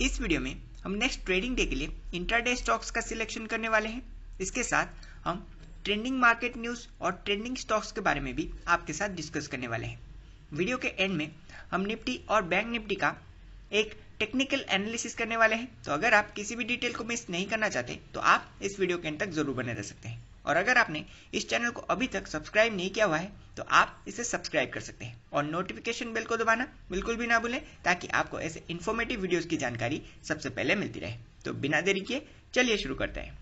इस वीडियो में हम नेक्स्ट ट्रेडिंग डे के लिए इंट्राडे स्टॉक्स का सिलेक्शन करने वाले हैं। इसके साथ हम ट्रेंडिंग मार्केट न्यूज और ट्रेंडिंग स्टॉक्स के बारे में भी आपके साथ डिस्कस करने वाले हैं। वीडियो के एंड में हम निफ्टी और बैंक निफ्टी का एक टेक्निकल एनालिसिस करने वाले हैं, तो अगर आप किसी भी डिटेल को मिस नहीं करना चाहते तो आप इस वीडियो के अंत तक जरूर बने रह सकते हैं। और अगर आपने इस चैनल को अभी तक सब्सक्राइब नहीं किया हुआ है तो आप इसे सब्सक्राइब कर सकते हैं और नोटिफिकेशन बेल को दबाना बिल्कुल भी ना भूलें, ताकि आपको ऐसे इन्फॉर्मेटिव वीडियोस की जानकारी सबसे पहले मिलती रहे। तो बिना देरी किए चलिए शुरू करते हैं।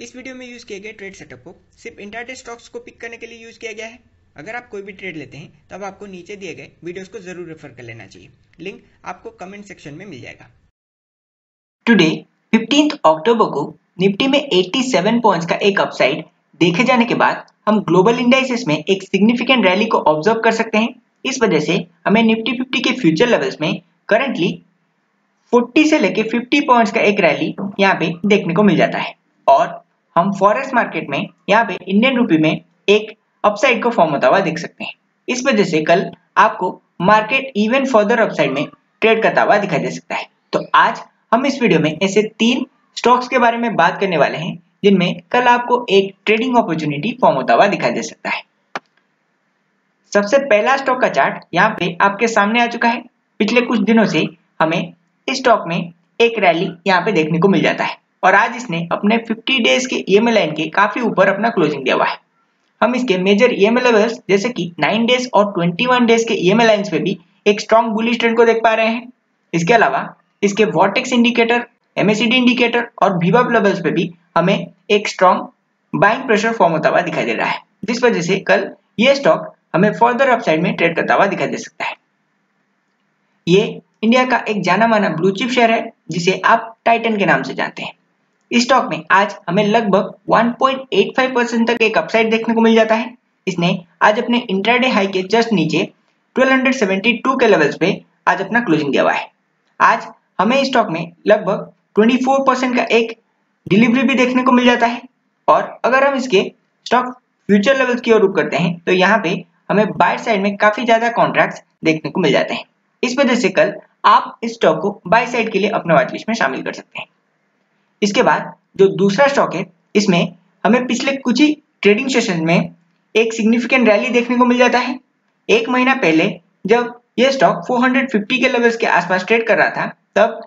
इस वीडियो में यूज़ किए गए ट्रेड सेटअप को सिर्फ इंट्राडे स्टॉक्स को पिक करने के लिए यूज़ किया गया है। अगर आप कोई भी ट्रेड लेते हैं तब आपको नीचे दिए गए वीडियोस को जरूर रेफर कर लेना चाहिए। लिंक आपको कमेंट सेक्शन में मिल जाएगा। टुडे 15 अक्टूबर को निफ्टी में 87 पॉइंट्स का एक अपसाइड देखे जाने के बाद हम ग्लोबल इंडेक्सेस में एक सिग्निफिकेंट रैली को ऑब्जर्व कर सकते हैं। इस वजह से हमें निफ्टी 50 के फ्यूचर लेवल्स में करंटली 40 से लेकर 50 पॉइंट्स का एक रैली यहाँ पे देखने को मिल जाता है और हम फॉरेक्स मार्केट में यहाँ पे इंडियन रूपी में एक अपसाइड को फॉर्म होता हुआ देख सकते हैं। इस वजह से कल आपको मार्केट इवन फर्दर अपसाइड में ट्रेड करता हुआ दिखाई दे सकता है। तो आज हम इस वीडियो में ऐसे 3 स्टॉक्स के बारे में बात करने वाले हैं जिनमें कल आपको एक ट्रेडिंग अपॉर्चुनिटी फॉर्म होता हुआ दिखाई दे सकता है। सबसे पहला स्टॉक का चार्ट यहाँ पे आपके सामने आ चुका है। पिछले कुछ दिनों से हमें इस स्टॉक में एक रैली यहाँ पे देखने को मिल जाता है और आज इसने अपने 50 डेज के EMA लाइन के काफी ऊपर अपना क्लोजिंग दिया हुआ है। हम इसके मेजर EMA लेवल्स जैसे कि 9 डेज और 21 डेज के EMA लाइंस पे भी एक स्ट्रॉन्ग बुलिश ट्रेंड को देख पा रहे हैं। इसके अलावा इसके वॉर्टेक्स इंडिकेटर, MACD इंडिकेटर और VWAP लेवल्स पे भी हमें एक स्ट्रॉन्ग बाइंग प्रेशर फॉर्म होता हुआ दिखाई दे रहा है, जिस वजह से कल ये स्टॉक हमें फर्दर अपसाइड में ट्रेड करता हुआ दिखाई दे सकता है। ये इंडिया का एक जाना माना ब्लू चिप शेयर है जिसे आप टाइटन के नाम से जानते हैं। इस स्टॉक में आज हमें लगभग 1.85% तक एक अपसाइड देखने को मिल जाता है। इसने आज अपने इंट्राडे हाई के जस्ट नीचे 1272 के लेवल्स पे आज अपना क्लोजिंग दिया हुआ है। आज हमें इस स्टॉक में लगभग 24% का एक डिलीवरी भी देखने को मिल जाता है और अगर हम इसके स्टॉक फ्यूचर लेवल्स की ओर रुख करते हैं तो यहाँ पे हमें बाय साइड में काफी ज्यादा कॉन्ट्रैक्ट देखने को मिल जाते हैं। इस वजह से कल आप इस स्टॉक को बाय साइड के लिए अपने वॉचलिस्ट में शामिल कर सकते हैं। इसके बाद जो दूसरा स्टॉक है, इसमें हमें पिछले कुछ ही ट्रेडिंग सेशन में एक सिग्निफिकेंट रैली देखने को मिल जाता है। एक महीना पहले जब यह स्टॉक 450 के लेवल्स के आसपास ट्रेड कर रहा था तब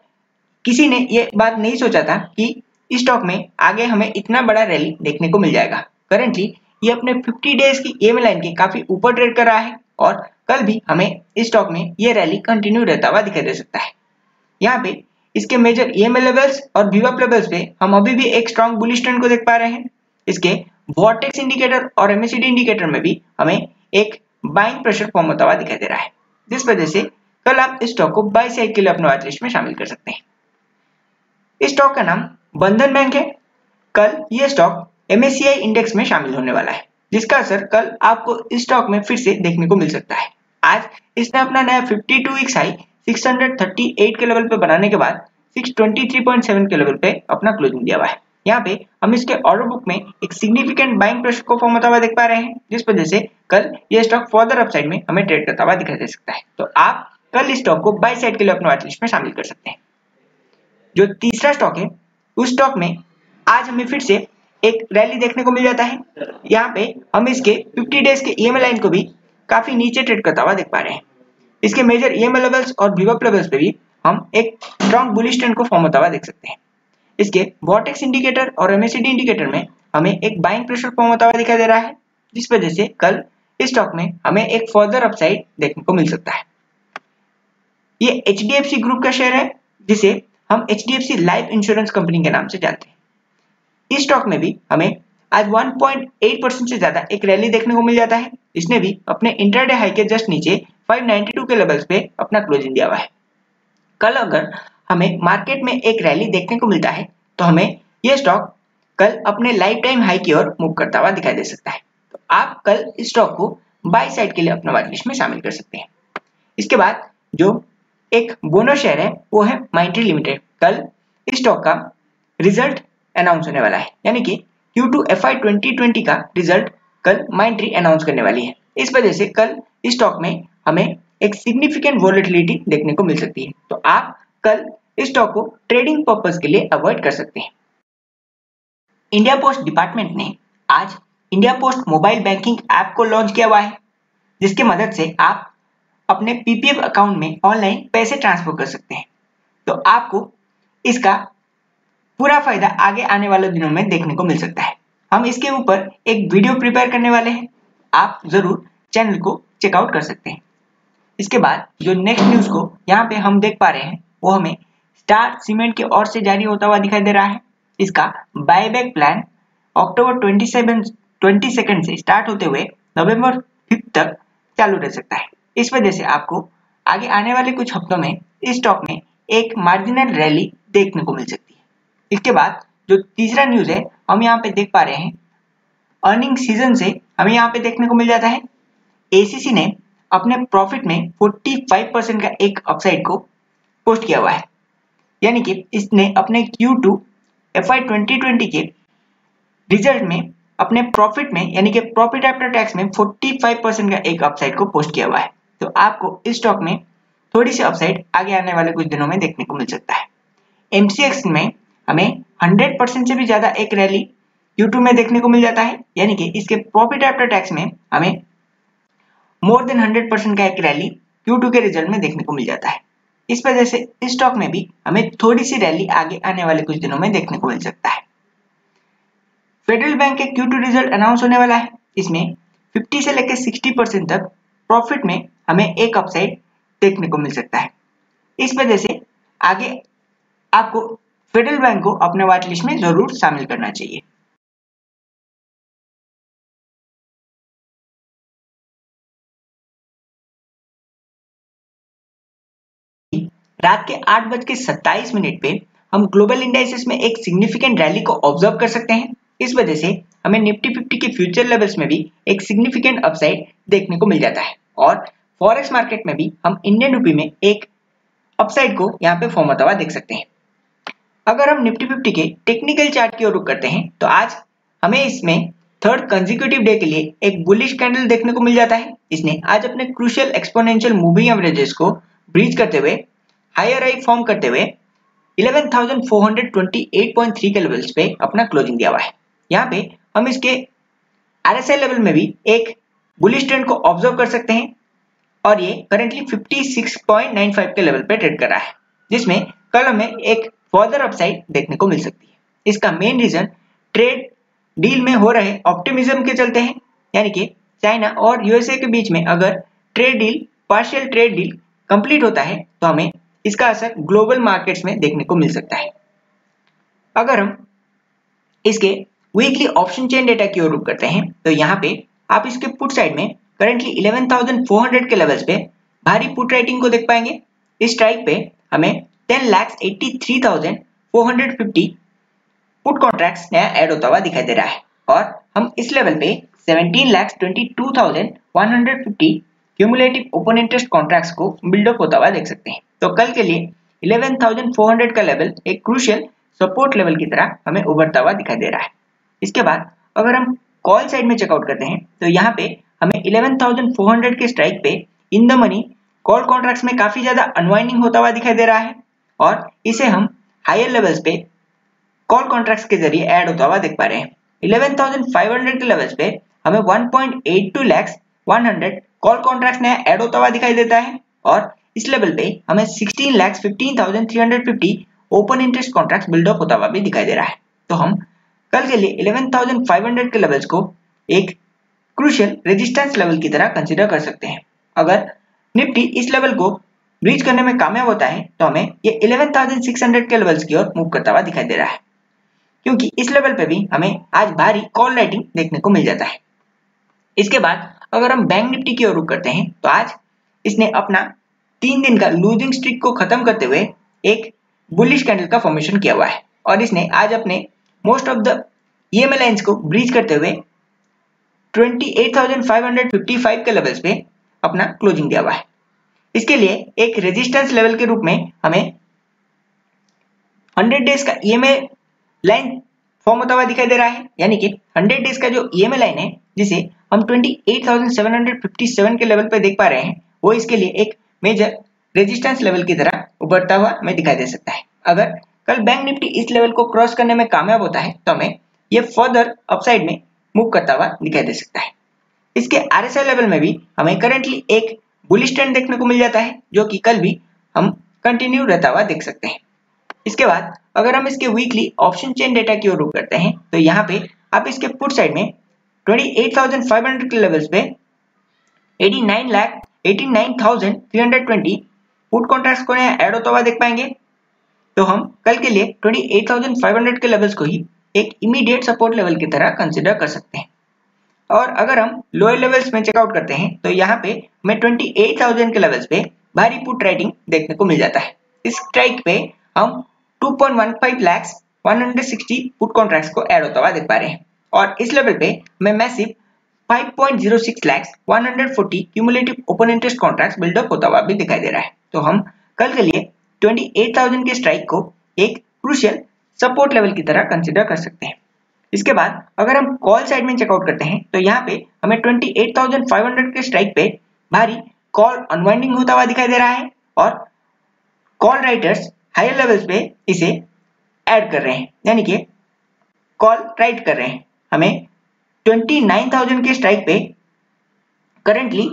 किसी ने यह बात नहीं सोचा था कि इस स्टॉक में आगे हमें इतना बड़ा रैली देखने को मिल जाएगा। करंटली ये अपने 50 डेज की EMA लाइन के काफी ऊपर ट्रेड कर रहा है और कल भी हमें इस स्टॉक में यह रैली कंटिन्यू रहता हुआ दिखाई दे सकता है। यहाँ पे इसके मेजर EMA लेवल्स और VWAP लेवल्स पे हम अभी भी एक स्ट्रॉन्ग बुलिश ट्रेंड को देख पा रहे हैं। इसके वॉर्टेक्स इंडिकेटर और MACD इंडिकेटर में भी हमें एक बाइंग प्रेशर फॉर्म होता हुआ दिखाई दे रहा है, जिस वजह से कल आप इस स्टॉक को बाय साइड के लिए अपने वॉच लिस्ट में शामिल कर सकते हैं। इस स्टॉक का नाम बंधन बैंक है। कल यह स्टॉक MSCI इंडेक्स में शामिल होने वाला है, जिसका असर कल आपको इस स्टॉक में फिर से देखने को मिल सकता है। आज इसने अपना नया 52 वीक्स हाई 638 के लेवल पे बनाने के बाद 623.7 के लेवल पे अपना क्लोजिंग दिया हुआ है। यहाँ पे हम इसके ऑर्डर बुक में एक सिग्निफिकेंट बाइंग प्रेशर को फॉर्म होता हुआ देख पा रहे हैं, जिस वजह से कल ये स्टॉक फर्दर अपसाइड में हमें ट्रेड करता हुआ दिखाई दे सकता है। तो आप कल इस स्टॉक को बाय साइड के लिए अपने वॉचलिस्ट में शामिल कर सकते हैं। जो तीसरा स्टॉक है, उस स्टॉक में आज हमें फिर से एक रैली देखने को मिल जाता है। यहाँ पे हम इसके 50 डेज के EMA लाइन को भी काफी नीचे ट्रेड करता हुआ देख पा रहे हैं। इसके मेजर EMA लेवल्स और VWAP लेवल्स पे भी हम एक स्ट्रॉन्ग बुलिश ट्रेंड को फॉर्म होता हुआ देख सकते हैं। इसके वॉर्टेक्स इंडिकेटर और MACD इंडिकेटर में हमें एक बाइंग प्रेशर फॉर्म होता हुआ दिखाई दे रहा है, जिस वजह से कल इस स्टॉक में हमें एक फर्दर अपसाइड देखने को मिल सकता है। ये HDFC ग्रुप का शेयर है जिसे हम HDFC लाइफ इंश्योरेंस कंपनी के नाम से जानते हैं। इस स्टॉक में भी हमें आज 1.8% से ज्यादा एक रैली देखने को मिल जाता है। इसने भी अपने इंट्राडे हाई के जस्ट नीचे 592 के लेवल्स पे अपना क्लोजिंग दिया हुआ है। कल अगर हमें मार्केट में एक रैली देखने को मिलता है तो हमें यह स्टॉक कल अपने लाइफ टाइम हाई की ओर मूव करता हुआ दिखाई दे सकता है। तो आप कल इस स्टॉक को बाय साइड के लिए अपना वॉचलिस्ट में शामिल कर सकते हैं। इसके बाद जो एक बोनो शेयर है वो है माइंड्री लिमिटेड। कल इस स्टॉक का रिजल्ट अनाउंस होने वाला है, यानी कि Q2 FY 2020 का रिजल्ट कल माइंड्री अनाउंस करने वाली है। इस वजह से कल इस स्टॉक में हमें एक सिग्निफिकेंट वॉलेटिलिटी देखने को मिल सकती है, तो आप कल इस स्टॉक को ट्रेडिंग पर्पस के लिए अवॉइड कर सकते हैं। इंडिया पोस्ट डिपार्टमेंट ने आज India post mobile banking app को लॉन्च किया हुआ है, जिसके मदद से आप अपने PPF अकाउंट में ऑनलाइन पैसे ट्रांसफर कर सकते हैं। तो आपको इसका पूरा फायदा आगे आने वाले दिनों में देखने को मिल सकता है। हम इसके ऊपर एक वीडियो प्रिपेयर करने वाले हैं, आप जरूर चैनल को चेकआउट कर सकते हैं। इसके बाद जो नेक्स्ट न्यूज को यहाँ पे हम देख पा रहे हैं वो हमें स्टार सीमेंट की ओर से जारी होता हुआ दिखाई दे रहा है। इसका बायबैक प्लान अक्टूबर 22 से स्टार्ट होते हुए नवंबर 5 तक चालू रह सकता है। इस वजह से आपको आगे आने वाले कुछ हफ्तों में इस स्टॉक में एक मार्जिनल रैली देखने को मिल सकती है। इसके बाद जो तीसरा न्यूज है हम यहाँ पे देख पा रहे हैं अर्निंग सीजन से हमें यहाँ पे देखने को मिल जाता है। ACC ने अपने प्रॉफिट में 45% का एक अपसाइड को पोस्ट किया हुआ है, यानी कि इसने अपने Q2 FY 2020 के रिजल्ट में अपने प्रॉफिट में, यानी कि प्रॉफिट आफ्टर टैक्स में 45% का एक अपसाइड को पोस्ट किया हुआ है। तो आपको इस स्टॉक में थोड़ी सी अपसाइड आगे आने वाले कुछ दिनों में देखने को मिल सकता है। MCX में हमें 100% से भी ज्यादा एक रैली Q2 में देखने को मिल जाता है, यानी कि इसके प्रॉफिट आफ्टर टैक्स में हमें मोर देन 100% का एक रैली Q2 के रिजल्ट में देखने को मिल जाता है। इस वजह से इस स्टॉक में भी हमें थोड़ी सी रैली आगे आने वाले कुछ दिनों में देखने को मिल सकता है। फेडरल बैंक के Q2 रिजल्ट अनाउंस होने वाला है, इसमें 50 से लेकर 60% तक प्रॉफिट में हमें एक अपसाइड देखने को मिल सकता है। इस वजह से आगे आपको फेडरल बैंक को अपने वॉच लिस्ट में जरूर शामिल करना चाहिए। रात के 8:27 पे हम ग्लोबल इंडाइसेस में एक सिग्निफिकेंट रैली को ऑब्जर्व कर सकते हैं। इस वजह से हमें निफ्टी 50 के फ्यूचर लेवल्स में भी एक सिग्निफिकेंट अपसाइड देखने को मिल जाता है, और फॉरेक्स मार्केट में भी हम इंडियन रूपी में एक अपसाइड को यहाँ पे फॉर्म होता हुआ देख सकते हैं। अगर हम निफ्टी 50 के टेक्निकल चार्ट की ओर रुख करते हैं तो आज हमें इसमें थर्ड कंसेक्यूटिव डे के लिए एक बुलिश कैंडल देखने को मिल जाता है। इसने आज अपने क्रूशियल एक्सपोनेंशियल मूविंग एवरेजेस को ब्रीच करते हुए हायर हाई फॉर्म करते हुए 11,428.3 के लेवल्स पे अपना क्लोजिंग दिया हुआ है। यहाँ पे हम इसके RSI लेवल में भी एक बुलिश ट्रेंड को ऑब्जर्व कर सकते हैं, और ये करेंटली 56.95 के लेवल पे ट्रेड कर रहा है, जिसमें कल हमें एक फर्दर अपसाइड देखने को मिल सकती है। इसका मेन रीजन ट्रेड डील में हो रहे ऑप्टिमिज्म के चलते हैं, यानी कि चाइना और USA के बीच में अगर trade deal partial trade deal complete होता है तो हमें इसका असर ग्लोबल मार्केट्स में देखने को मिल सकता है। अगर हम इसके वीकली ऑप्शन चेन डेटा की ओर रुख करते हैं तो यहाँ पे आप इसके पुट साइड में करंटली 11,400 के लेवल्स पे भारी पुट राइटिंग को देख पाएंगे। इस स्ट्राइक पे हमें 10,83,450 पुट कॉन्ट्रैक्ट्स नया ऐड होता हुआ दिखाई दे रहा है, और हम इस लेवल पे 17,22,150 क्यूमुलेटिव ओपन इंटरेस्ट कॉन्ट्रैक्ट्स को बिल्डअप होता हुआ देख सकते हैं। तो कल के लिए 11,400 का लेवल एक क्रूशियल सपोर्ट लेवल की तरह हमें उभरता हुआ दिखाई दे रहा है। इसके बाद अगर हम कॉल साइड में चेकआउट करते हैं तो यहाँ पे हमें 11,400 के स्ट्राइक पे in the money call contracts में काफी ज्यादा अनवाइंडिंग होता हुआ दिखाई दे रहा है, और इसे हम हायर लेवल्स पे कॉल कॉन्ट्रैक्ट्स के जरिए ऐड होता हुआ देख पा रहे हैं। 11,500 के लेवल्स पे हमें 1.82 लाख 100 कॉल कॉन्ट्रैक्ट्स नया ऐड होता हुआ दिखाई देता है, और इस लेवल पे हमें 16,15,350 ओपन इंटरेस्ट कॉन्ट्रैक्ट्स बिल्डअप होता हुआ भी दिखाई दे रहा है। तो हम कल के लिए 11,500 के लेवल्स को एक क्रूशियल रेजिस्टेंस लेवल की तरह कंसीडर कर सकते हैं। अगर निफ्टी इस लेवल को ब्रीच करने में कामयाब होता है तो हमें ये 11,600 के लेवल्स की ओर मूव करता हुआ दिखाई दे रहा है, क्योंकि इस लेवल पे भी हमें आज भारी कॉल राइटिंग देखने को मिल जाता है। इसके बाद अगर हम बैंक निफ्टी की ओर रुख करते हैं तो आज इसने अपना 3 दिन का लूजिंग स्ट्रिक को खत्म करते हुए एक बुलिश कैंडल का फॉर्मेशन किया हुआ है, और इसने आज अपने most of the EMA lines को ब्रीच करते हुए 28,555 के लेवल्स पे अपना क्लोजिंग दिया हुआ है। इसके लिए एक रेजिस्टेंस लेवल के रूप में हमें 100 डेज का ईएमए लाइन फॉर्म होता हुआ दिखाई दे रहा है, यानी कि 100 डेज का जो ईएमए लाइन है जिसे हम 28,757 के लेवल पे देख पा रहे हैं, वो इसके लिए एक मेजर रेजिस्टेंस लेवल की तरह उभरता हुआ हमें दिखाई दे सकता है। अगर कल बैंक निफ्टी इस लेवल को क्रॉस करने में कामयाब होता है तो हमें ये फर्दर अपसाइड में मूव करता हुआ दिखाई दे सकता है। इसके आरएसआई लेवल में भी हमें करंटली एक बुलिश ट्रेंड देखने को मिल जाता है, जो कि कल भी हम कंटिन्यू रहता हुआ देख सकते हैं। इसके बाद अगर हम इसके वीकली ऑप्शन चेन डेटा की ओर रुख करते हैं तो यहाँ पे आप इसके पुट साइड में 28,500 के लेवल्स पे 89,320 पुट कॉन्ट्रैक्ट्स को ऐड होता हुआ देख पाएंगे। तो हम कल के लिए 28,500 के लेवल्स को ही एक इमीडिएट सपोर्ट लेवल की तरह कंसीडर कर सकते हैं। और अगर हम लोअर लेवल्स में चेकआउट करते हैं तो यहाँ पे हमें 28,000 के लेवल्स पे भारी पुट ट्रेडिंग देखने को मिल जाता है। इस स्ट्राइक पे हम 2.15 लाख 160 पुट कॉन्ट्रैक्ट्स को ऐड होता हुआ देख पा रहे हैं और इस लेवल पे हमें massive 5.06 lakh 140 cumulative open interest contracts buildup होता हुआ भी दिखाई दे रहा है। तो हम कल के लिए 28,000 के स्ट्राइक को एक क्रूशियल सपोर्ट लेवल की तरह कंसीडर कर सकते हैं। इसके बाद अगर हम कॉल साइड में चेकआउट करते हैं तो यहाँ पे हमें 28,500 के स्ट्राइक पे भारी कॉल अनवाइंडिंग होता हुआ दिखाई दे रहा है और कॉल राइटर्स हायर लेवल्स पे इसे ऐड कर रहे हैं, यानी कि कॉल राइट कर रहे हैं। हमें 29,000 के स्ट्राइक पे करंटली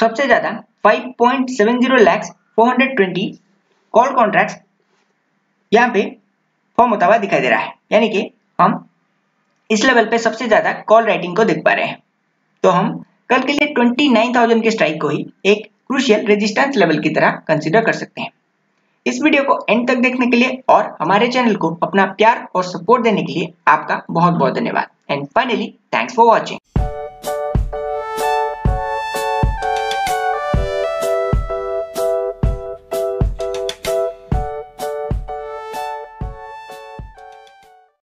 सबसे ज्यादा 5.70 लाख 420 कॉल कॉन्ट्रैक्ट्स यहाँ पे फॉर्म होता हुआ दिखाई दे रहा है, यानी कि हम इस लेवल पे सबसे ज्यादा कॉल राइटिंग को देख पा रहे हैं। तो हम कल के लिए 29,000 के स्ट्राइक को ही एक क्रूशियल रेजिस्टेंस लेवल की तरह कंसीडर कर सकते हैं। इस वीडियो को एंड तक देखने के लिए और हमारे चैनल को अपना प्यार और सपोर्ट देने के लिए आपका बहुत बहुत धन्यवाद। And finally thanks for watching.